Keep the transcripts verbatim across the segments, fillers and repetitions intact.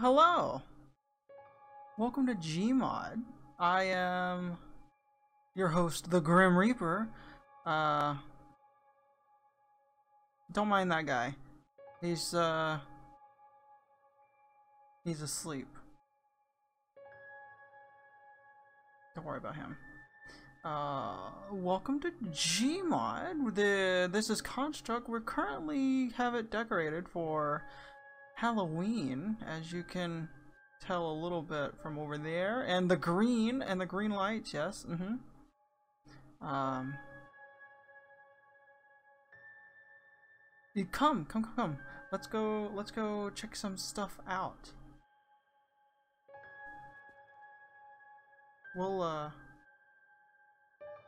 Hello! Welcome to Gmod. I am your host, the Grim Reaper. Uh, don't mind that guy. He's, uh... he's asleep. Don't worry about him. Uh, welcome to Gmod. The, this is Construct. We currently have it decorated for Halloween, as you can tell a little bit from over there, and the green and the green lights. Yes. Mm-hmm. Um. You come, come, come, come. Let's go. Let's go check some stuff out. We'll uh.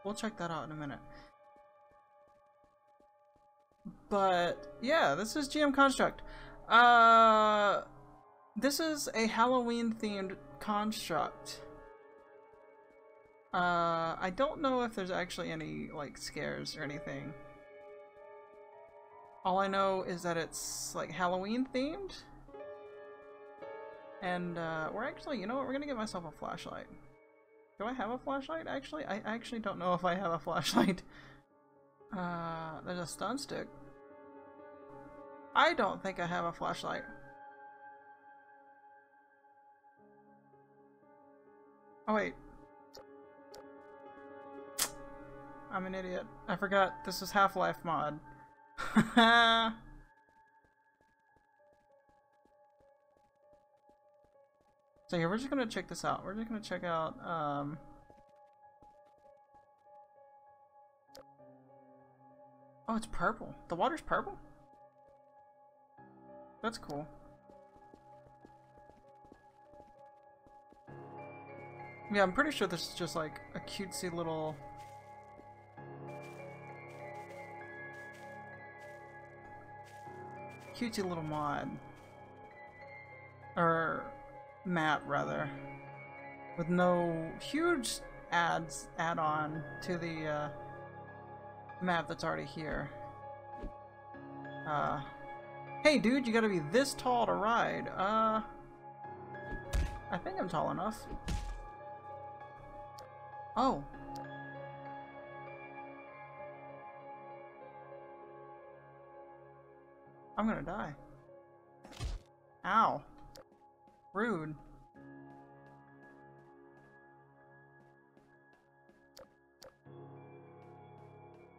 We'll check that out in a minute. But yeah, this is G M Construct. Uh, this is a Halloween-themed construct. Uh, I don't know if there's actually any, like, scares or anything. All I know is that it's, like, Halloween-themed. And, uh, we're actually, you know what, we're gonna get myself a flashlight. Do I have a flashlight, actually? I actually don't know if I have a flashlight. Uh, there's a stun stick. I don't think I have a flashlight. Oh wait. I'm an idiot. I forgot this is Half-Life mod. So yeah, we're just gonna check this out. We're just gonna check out, um... oh, it's purple. The water's purple? That's cool. Yeah, I'm pretty sure this is just like a cutesy little... cutesy little mod. Or map, rather. With no huge ads add-on to the uh, map that's already here. Uh... Hey dude, you gotta be this tall to ride. Uh, I think I'm tall enough. Oh. I'm gonna die. Ow. Rude.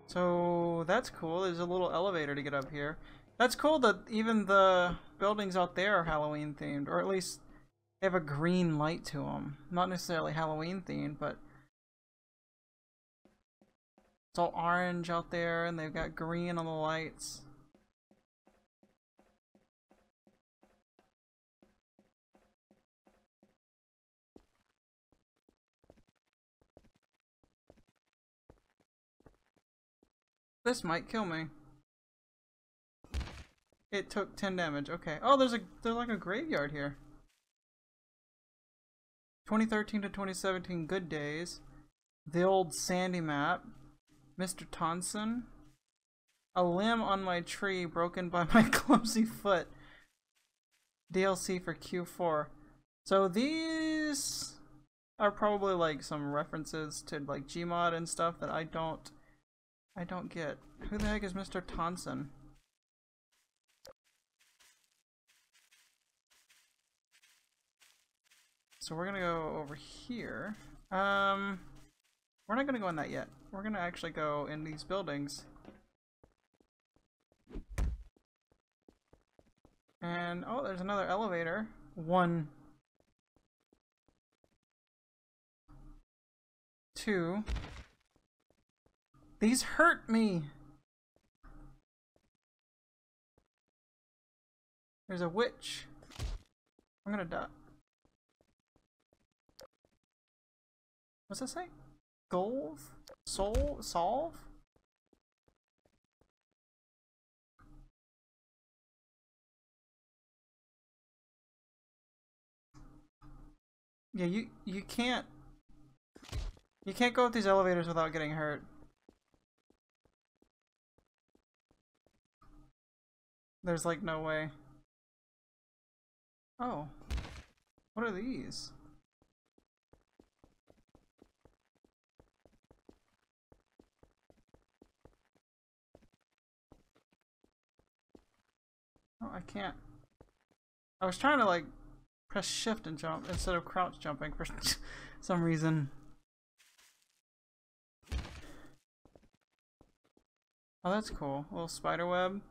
So that's cool. There's a little elevator to get up here. That's cool that even the buildings out there are Halloween themed, or at least they have a green light to them. Not necessarily Halloween themed, but it's all orange out there and they've got green on the lights. This might kill me. It took ten damage. Okay. Oh, there's a there's like a graveyard here. twenty thirteen to twenty seventeen good days. The old sandy map. Mister Tonson. A limb on my tree broken by my clumsy foot. D L C for Q four. So these are probably like some references to like Gmod and stuff that I don't I don't get. Who the heck is Mister Tonson? So we're gonna go over here. Um, we're not gonna go in that yet. We're gonna actually go in these buildings. And oh, there's another elevator. One, two. These hurt me. There's a witch. I'm gonna die. What's that say? Golf? Soul? Solve? Yeah, you you can't you can't go up these elevators without getting hurt. There's like no way. Oh. What are these? Oh, I can't. I was trying to like press shift and jump instead of crouch jumping for some reason. Oh, that's cool. A little spider web.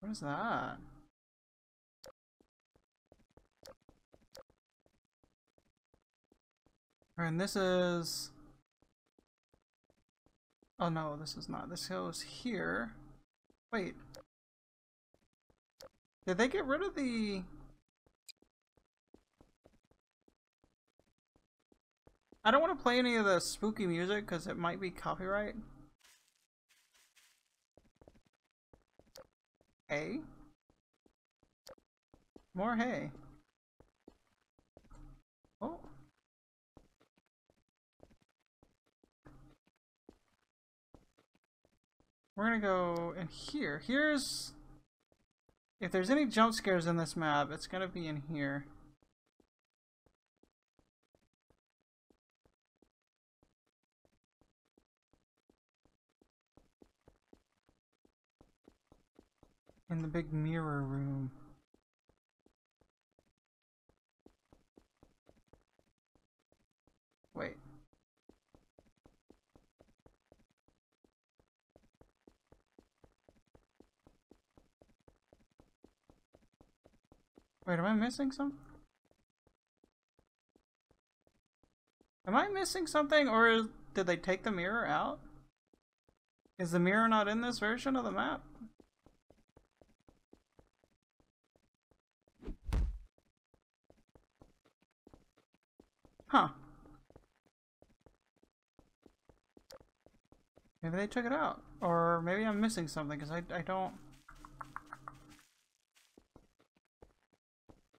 What is that? And this is... Oh no, this is not. This goes here. Wait. Did they get rid of the... I don't want to play any of the spooky music because it might be copyright. Hay? More hay. Oh. We're gonna go in here. Here's... If there's any jump scares in this map, it's gonna be in here. In the big mirror room. Wait. Wait, am I missing something? Am I missing something, or is, did they take the mirror out? Is the mirror not in this version of the map? Huh. Maybe they took it out. Or maybe I'm missing something because I, I don't...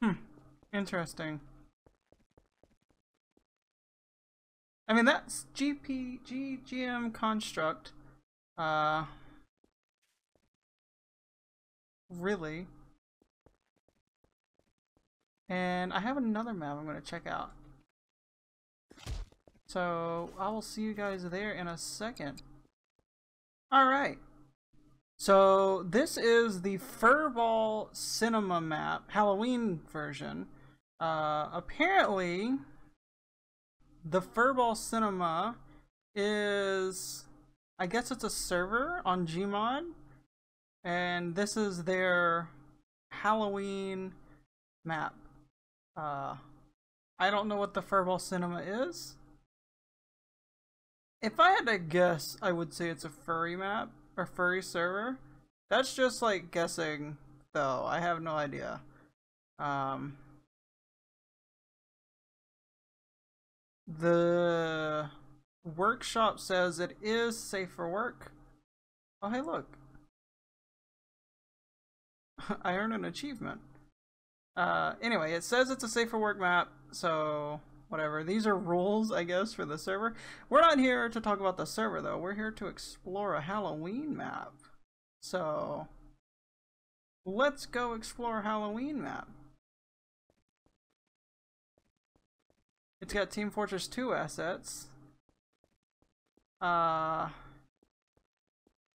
Hmm. Interesting. I mean, that's G M Construct. Uh... Really. And I have another map I'm going to check out. So, I will see you guys there in a second. Alright. So, this is the Furball Cinema map, Halloween version. Uh, apparently, the Furball Cinema is... I guess it's a server on Gmod. And this is their Halloween map. Uh, I don't know what the Furball Cinema is. If I had to guess, I would say it's a furry map, or furry server. That's just like guessing, though. I have no idea. Um, the workshop says it is safe for work. Oh, hey, look. I earned an achievement. Uh, anyway, it says it's a safe for work map, so... Whatever. These are rules, I guess, for the server. We're not here to talk about the server, though. We're here to explore a Halloween map. So, let's go explore a Halloween map. It's got Team Fortress two assets. Uh,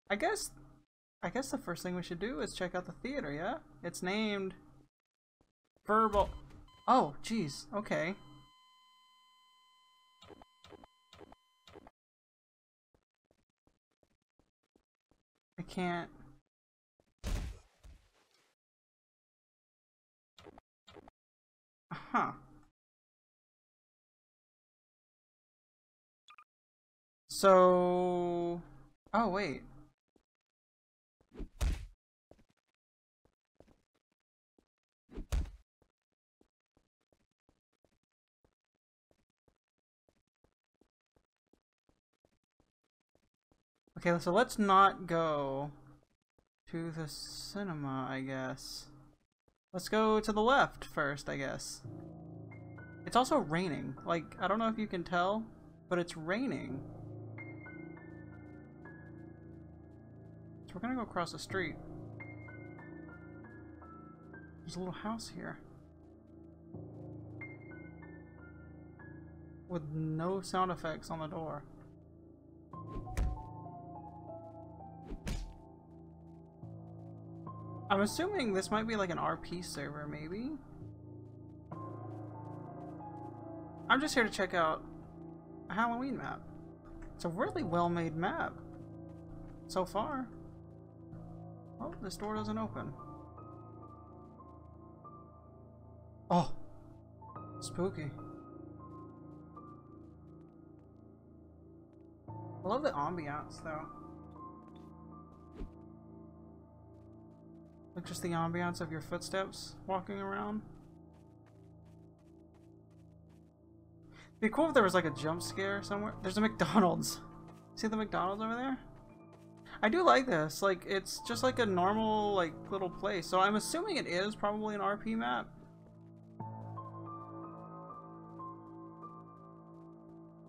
I guess, I guess the first thing we should do is check out the theater, yeah? It's named... Verbal... Oh, jeez. Okay. I can't. Huh. So... Oh, wait. Okay, so let's not go to the cinema, I guess. Let's go to the left first, I guess. It's also raining. Like, I don't know if you can tell, but it's raining. So we're gonna go across the street. There's a little house here. With no sound effects on the door. I'm assuming this might be like an R P server, maybe? I'm just here to check out a Halloween map. It's a really well-made map. So far. Oh, this door doesn't open. Oh! Spooky. I love the ambiance, though. Like, just the ambiance of your footsteps walking around. It'd be cool if there was, like, a jump scare somewhere. There's a McDonald's. See the McDonald's over there? I do like this. Like, it's just, like, a normal, like, little place. So I'm assuming it is probably an R P map.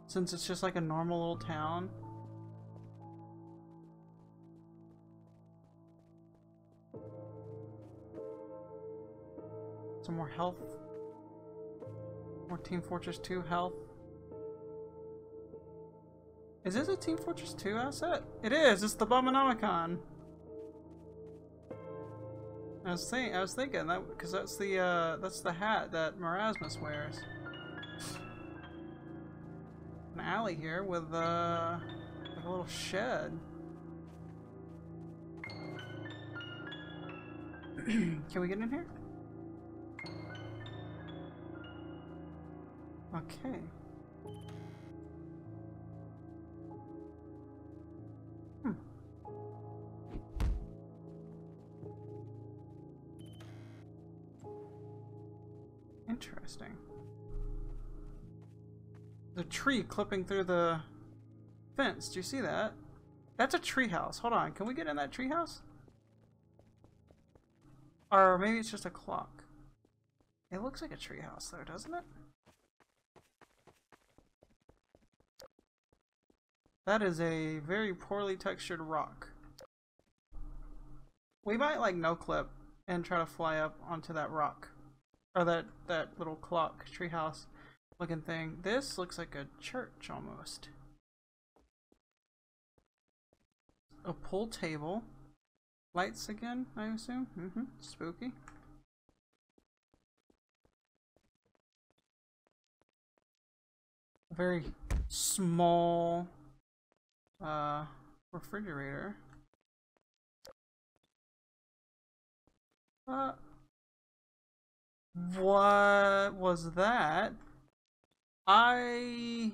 Since it's just, like, a normal little town. Some more health. More Team Fortress two health. Is this a Team Fortress two asset? It is! It's the Bombinomicon! I was, think I was thinking that, because that's the uh, that's the hat that Merasmus wears. An alley here with uh, like a little shed. Can we get in here? Okay. Hmm. Interesting. The tree clipping through the fence. Do you see that? That's a tree house. Hold on. Can we get in that tree house? Or maybe it's just a clock. It looks like a tree house though, doesn't it? That is a very poorly textured rock. We might like no-clip and try to fly up onto that rock. Or that, that little clock, treehouse looking thing. This looks like a church almost. A pool table. Lights again, I assume? Mm-hmm. Spooky. Very small... Uh, refrigerator. Uh, what was that? I...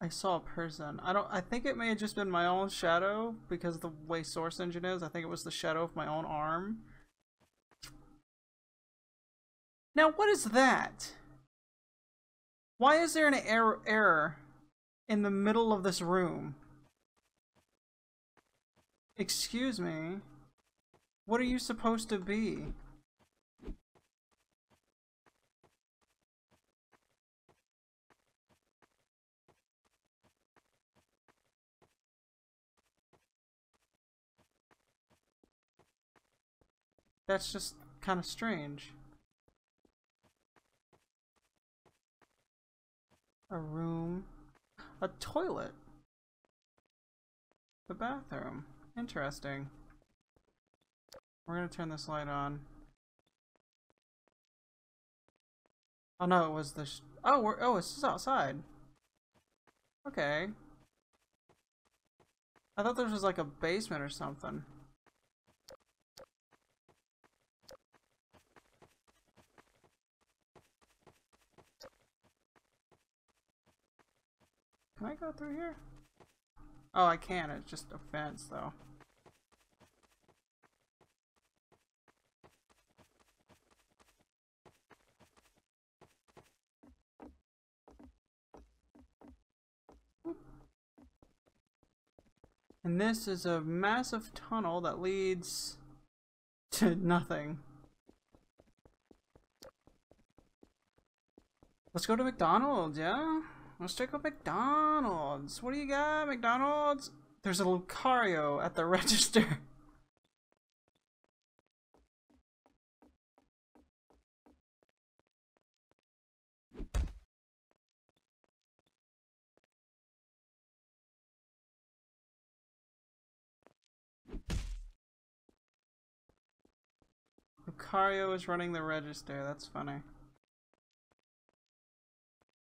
I saw a person. I don't- I think it may have just been my own shadow, because the way Source Engine is, I think it was the shadow of my own arm. Now what is that? Why is there an error- error? In the middle of this room. Excuse me. What are you supposed to be? That's just kind of strange. A room. A toilet. The bathroom. Interesting. We're gonna turn this light on. Oh no, it was the sh oh, we're oh, it's just outside. Okay. I thought this was like a basement or something. Can I go through here? Oh, I can. It's just a fence, though. And this is a massive tunnel that leads to nothing. Let's go to McDonald's, yeah? Let's check out McDonald's. What do you got, McDonald's? There's a Lucario at the register. Lucario is running the register. That's funny.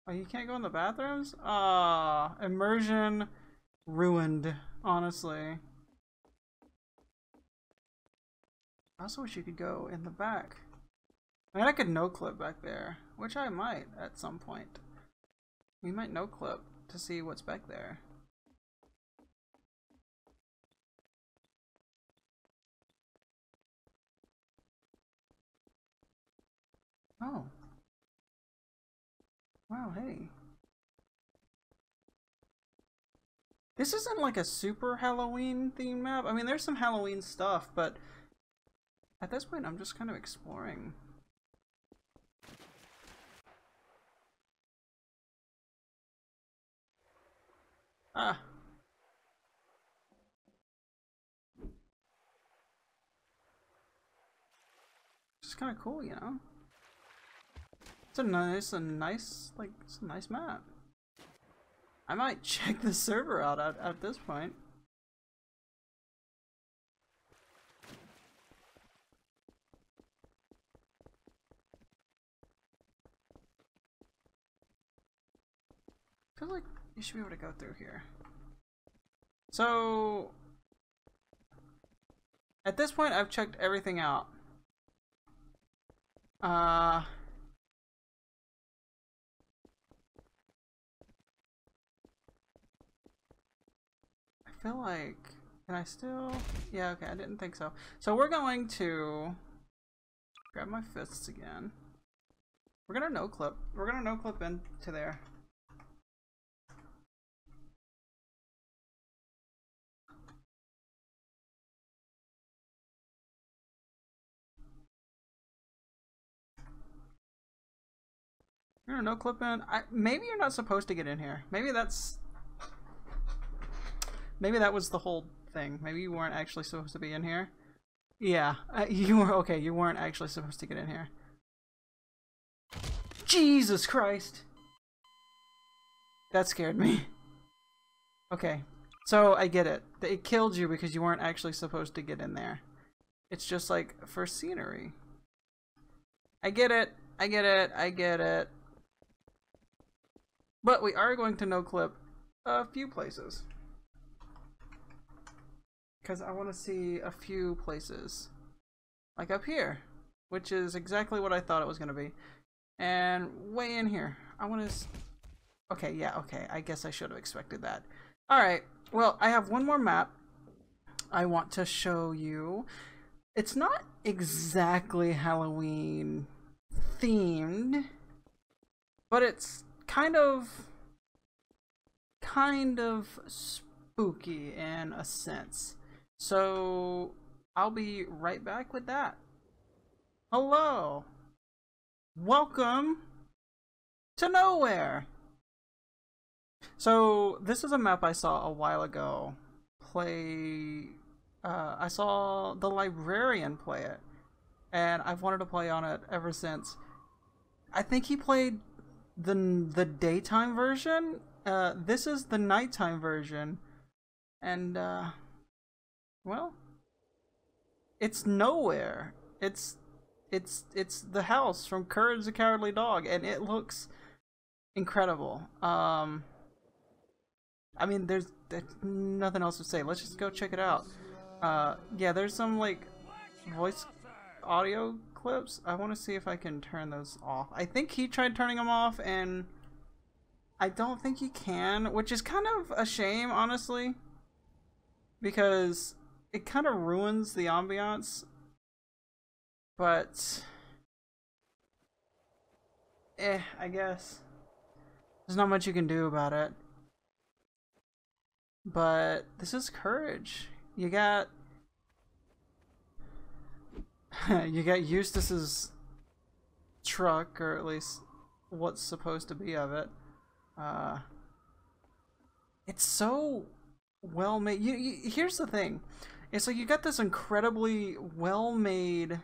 Oh, you can't go in the bathrooms? Ah, oh, immersion ruined, honestly. I also wish you could go in the back. I mean, I could no-clip back there, which I might at some point. We might no-clip to see what's back there. Oh. Wow, hey. This isn't like a super Halloween themed map. I mean, there's some Halloween stuff, but at this point I'm just kind of exploring. Ah. It's kind of cool, you know? It's a nice, a nice, like, it's a nice map. I might check the server out at, at this point. I feel like you should be able to go through here. So, at this point, I've checked everything out. Uh... I feel like, can I still? Yeah, okay, I didn't think so. So we're going to grab my fists again. We're gonna no clip. We're gonna no clip into there. We're gonna no clip in. I, maybe you're not supposed to get in here. Maybe that's. Maybe that was the whole thing. Maybe you weren't actually supposed to be in here. Yeah, uh, you were okay. You weren't actually supposed to get in here. Jesus Christ! That scared me. Okay, so I get it. It killed you because you weren't actually supposed to get in there. It's just like for scenery. I get it. I get it. I get it. But we are going to no-clip a few places. Because I want to see a few places, like up here, which is exactly what I thought it was going to be, and way in here. I want to. Okay, yeah, okay. I guess I should have expected that. All right. Well, I have one more map I want to show you. It's not exactly Halloween themed, but it's kind of, kind of spooky in a sense. So, I'll be right back with that. Hello! Welcome to nowhere! So, this is a map I saw a while ago. Play... Uh, I saw the librarian play it. And I've wanted to play on it ever since. I think he played the, the daytime version. Uh, this is the nighttime version. And, uh... well, it's nowhere. It's it's it's the house from Courage the Cowardly Dog, and it looks incredible. Um, I mean, there's, there's nothing else to say. Let's just go check it out. Uh, yeah, there's some like voice audio clips. I want to see if I can turn those off. I think he tried turning them off, and I don't think he can, which is kind of a shame, honestly, because it kind of ruins the ambiance, but eh, I guess there's not much you can do about it. But this is Courage. You got you got Eustace's truck, or at least what's supposed to be of it. Uh, it's so well made. You, you here's the thing. It's like you got this incredibly well-made,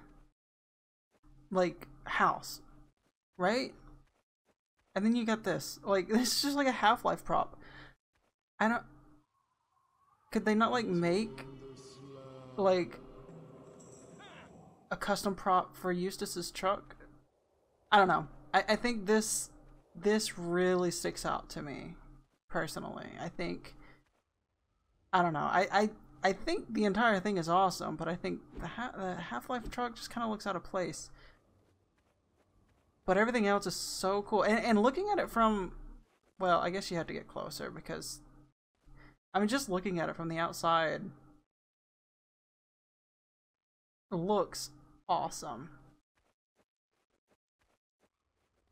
like, house, right? And then you got this. Like, this is just like a Half-Life prop. I don't... Could they not, like, make, like, a custom prop for Eustace's truck. I don't know. I, I think this this really sticks out to me personally. I think I don't know. I I, I think the entire thing is awesome, but I think the, ha the Half-Life truck just kind of looks out of place. But everything else is so cool. And, and looking at it from, well, I guess you have to get closer because, I mean, just looking at it from the outside looks awesome.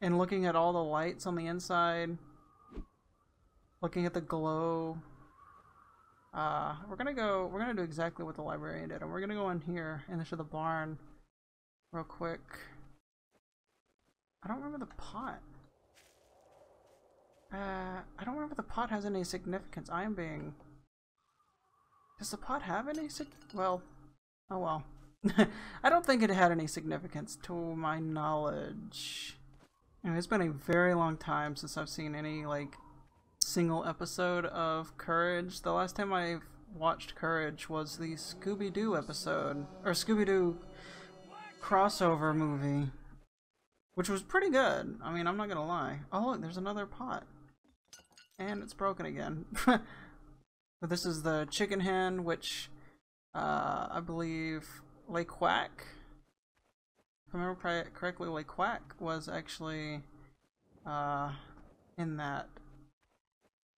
And looking at all the lights on the inside, looking at the glow, uh, we're gonna go, we're gonna do exactly what the librarian did, and we're gonna go in here and into the barn real quick. I don't remember the pot. Uh, I don't remember if the pot has any significance. I am being... Does the pot have any sig... Well, oh well. I don't think it had any significance to my knowledge. Anyway, it's been a very long time since I've seen any, like, single episode of Courage. The last time I watched Courage was the Scooby-Doo episode, or Scooby-Doo crossover movie. Which was pretty good. I mean, I'm not gonna lie. Oh look, there's another pot. And it's broken again. But this is the chicken hen, which uh, I believe Le Quack, if I remember correctly, Le Quack was actually uh, in that.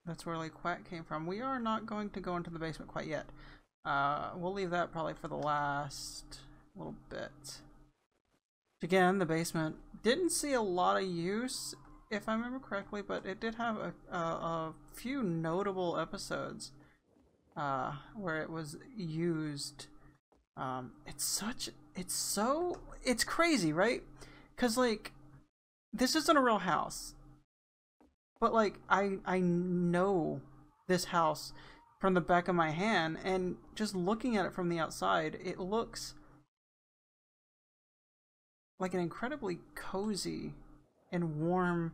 That's where Le Quack came from. We are not going to go into the basement quite yet. Uh, we'll leave that probably for the last little bit. Again, the basement didn't see a lot of use, if I remember correctly, but it did have a, a, a few notable episodes uh, where it was used. Um, it's such, it's so, it's crazy, right? Because, like, this isn't a real house, but, like, I, I know this house from the back of my hand, and just looking at it from the outside, it looks like an incredibly cozy and warm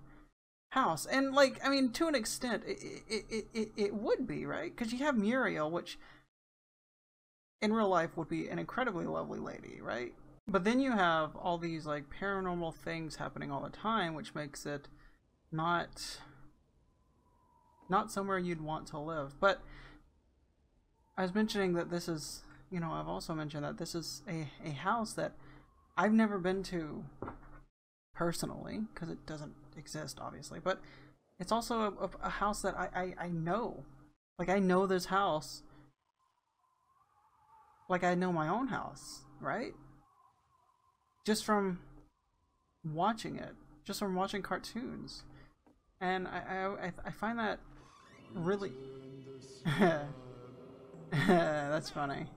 house. And, like, I mean, to an extent, it it, it, it would be, right? Because you have Muriel, which in real life would be an incredibly lovely lady, right? But then you have all these, like, paranormal things happening all the time, which makes it not, not somewhere you'd want to live. But I was mentioning that this is, you know, I've also mentioned that this is a, a house that I've never been to personally, because it doesn't exist, obviously, but it's also a, a house that I, I, I know. Like, I know this house like I know my own house, right? Just from watching it, just from watching cartoons. And I, I, I find that really... That's funny.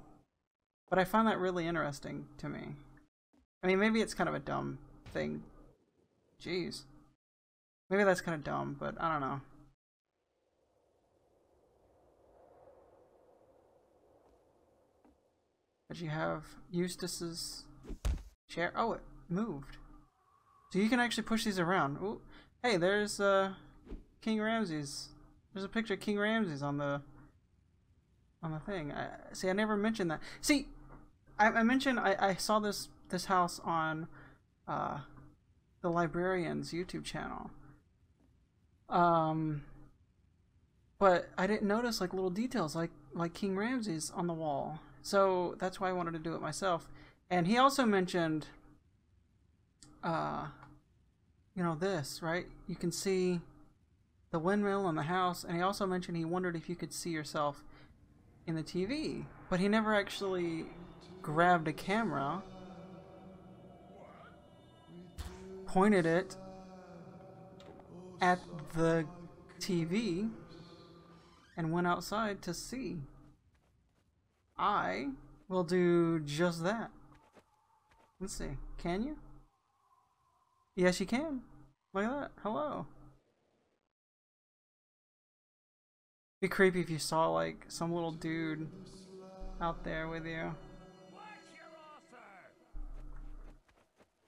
But I find that really interesting to me. I mean, maybe it's kind of a dumb thing. Jeez. Maybe that's kind of dumb, but I don't know. But you have Eustace's chair. Oh, it moved. So you can actually push these around. Ooh. Hey, there's uh, King Ramses. There's a picture of King Ramses on the on the thing. I, see, I never mentioned that. See, I, I mentioned I, I saw this this house on uh, the librarian's YouTube channel, um, but I didn't notice, like, little details like like King Ramses on the wall, so that's why I wanted to do it myself. And he also mentioned uh, you know, this, right? You can see the windmill on the house, and he also mentioned he wondered if you could see yourself in the T V, but he never actually grabbed a camera, pointed it at the T V, and went outside to see. I will do just that. Let's see. Can you? Yes, you can. Look at that. Hello. It'd be creepy if you saw, like, some little dude out there with you.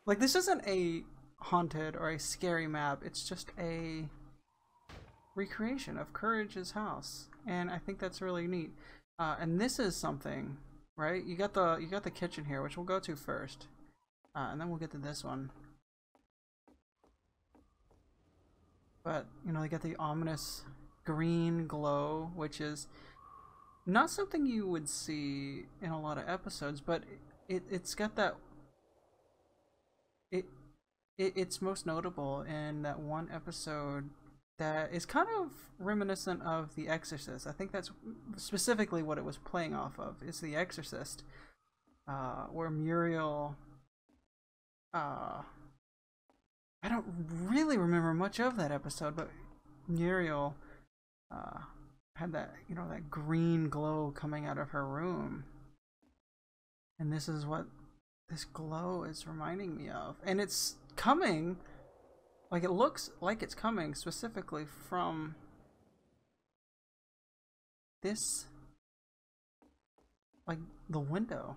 Like, this isn't a haunted or a scary map, it's just a recreation of Courage's house, and I think that's really neat. Uh, and this is something right? You got the you got the kitchen here, which we'll go to first, uh, and then we'll get to this one. But you know, they got the ominous green glow, which is not something you would see in a lot of episodes, but it, it it's got that. It, it it's most notable in that one episode that is kind of reminiscent of The Exorcist. I think that's specifically what it was playing off of. It's The Exorcist, uh, where Muriel. Uh, I don't really remember much of that episode, but Muriel uh, had that, you know, that green glow coming out of her room, and this is what this glow is reminding me of, and it's coming. Like, it looks like it's coming specifically from this, like, the window.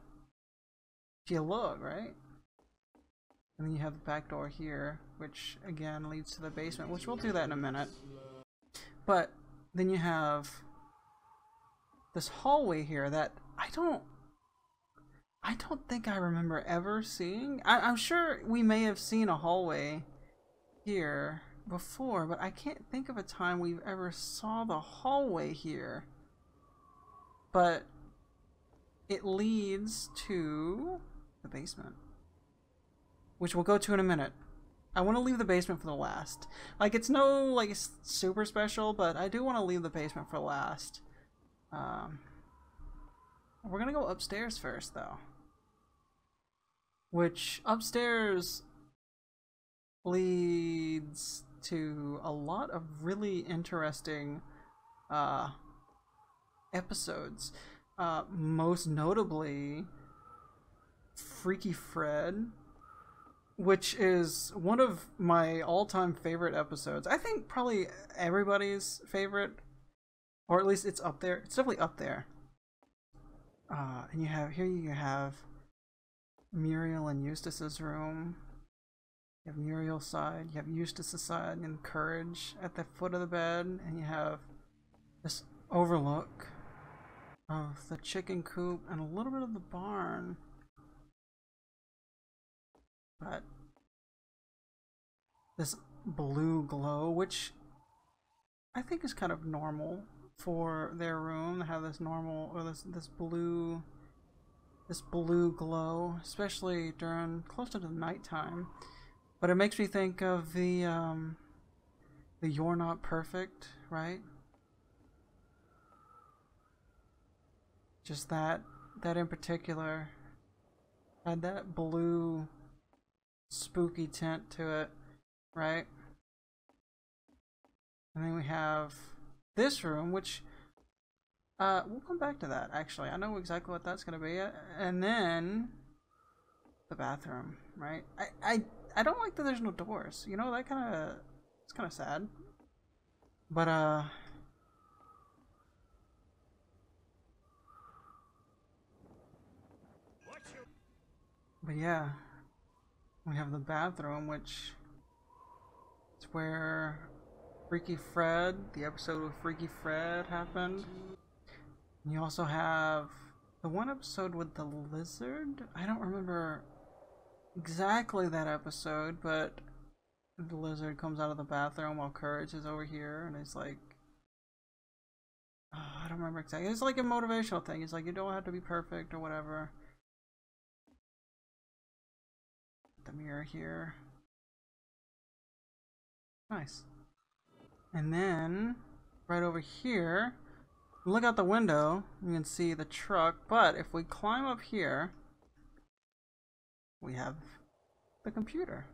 If you look, right? And then you have the back door here, which, again, leads to the basement, which we'll do that in a minute. But then you have this hallway here that I don't... I don't think I remember ever seeing. I, I'm sure we may have seen a hallway here before, but I can't think of a time we've ever saw the hallway here. But it leads to the basement, which we'll go to in a minute. I want to leave the basement for the last. Like, it's no like super special, but I do want to leave the basement for last. Um, we're gonna go upstairs first, though. Which upstairs leads to a lot of really interesting uh, episodes. Uh, most notably, Freaky Fred, which is one of my all-time favorite episodes. I think probably everybody's favorite, or at least it's up there. It's definitely up there. Uh, and you have here you have Muriel and Eustace's room. You have Muriel's side, you have Eustace's side, and Courage at the foot of the bed, and you have this overlook of the chicken coop and a little bit of the barn. But this blue glow, which I think is kind of normal for their room, to have this normal or this this blue this blue glow, especially during closer to the nighttime. But it makes me think of the, um, the You're Not Perfect, right? Just that, that in particular had that blue spooky tint to it, right? And then we have this room, which, uh, we'll come back to that, actually. I know exactly what that's going to be. And then the bathroom, right? I, I, I don't like that there's no doors. You know, that kind of, it's kind of sad. But uh, but yeah, we have the bathroom, which it's where Freaky Fred, the episode with Freaky Fred happened. And you also have the one episode with the lizard. I don't remember exactly that episode, but the lizard comes out of the bathroom while Courage is over here, and it's like, oh, I don't remember exactly. It's like a motivational thing. It's like, you don't have to be perfect or whatever. The mirror here, nice. And then right over here, look out the window, you can see the truck. But if we climb up here, we have the computer.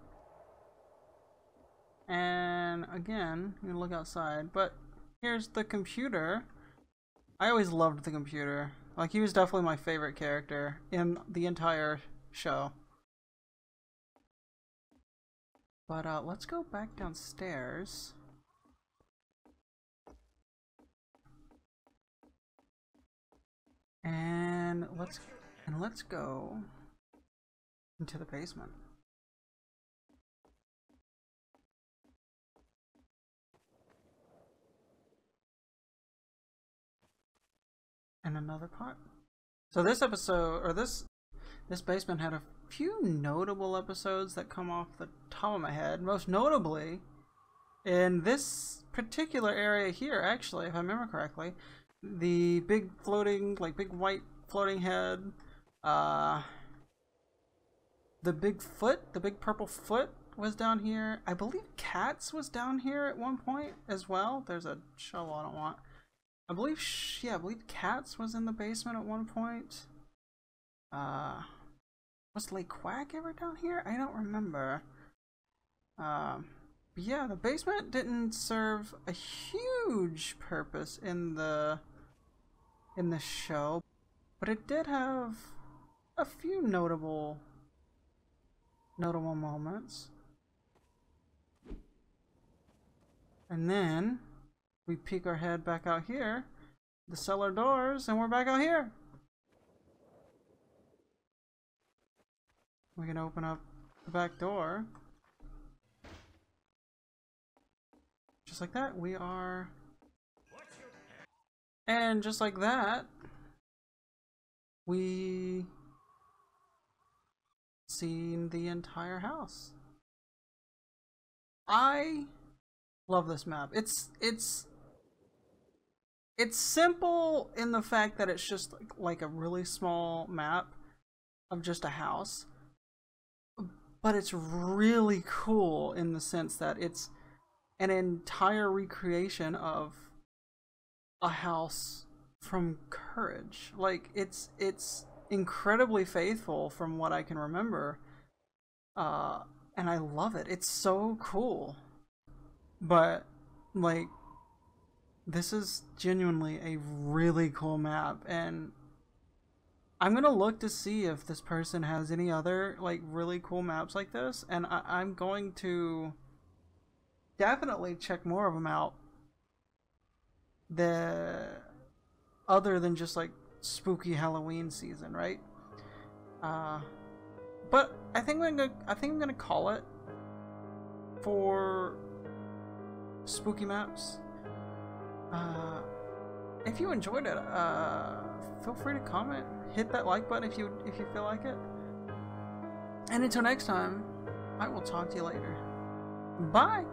And again, you can look outside, but here's the computer. I always loved the computer. Like, he was definitely my favorite character in the entire show. But uh, let's go back downstairs. And let's and let's go into the basement. And another part. So this episode, or this this basement had a few notable episodes that come off the top of my head. Most notably, in this particular area here, actually, if I remember correctly, the big floating, like big white floating head, uh, the big foot, the big purple foot was down here. I believe Cats was down here at one point as well. There's a shovel I don't want. I believe, yeah, I believe Cats was in the basement at one point. Uh, was Le Quack ever down here? I don't remember. Um, yeah, the basement didn't serve a huge purpose in the in the show, but it did have a few notable notable moments. And then we peek our head back out here, the cellar doors, and we're back out here. We can open up the back door. Just like that, we are... And just like that, we... seen the entire house. I love this map. It's... it's... It's simple in the fact that it's just like, like a really small map of just a house, but it's really cool in the sense that it's an entire recreation of a house from Courage. Like, it's it's incredibly faithful from what I can remember, uh, and I love it. It's so cool. But, like, this is genuinely a really cool map, and I'm gonna look to see if this person has any other, like, really cool maps like this, and I I'm going to definitely check more of them out the other than just, like, spooky Halloween season, right? Uh, but I think I'm gonna, I think I'm gonna call it for spooky maps. Uh, if you enjoyed it, uh, feel free to comment, hit that like button if you if you feel like it. And until next time, I will talk to you later. Bye!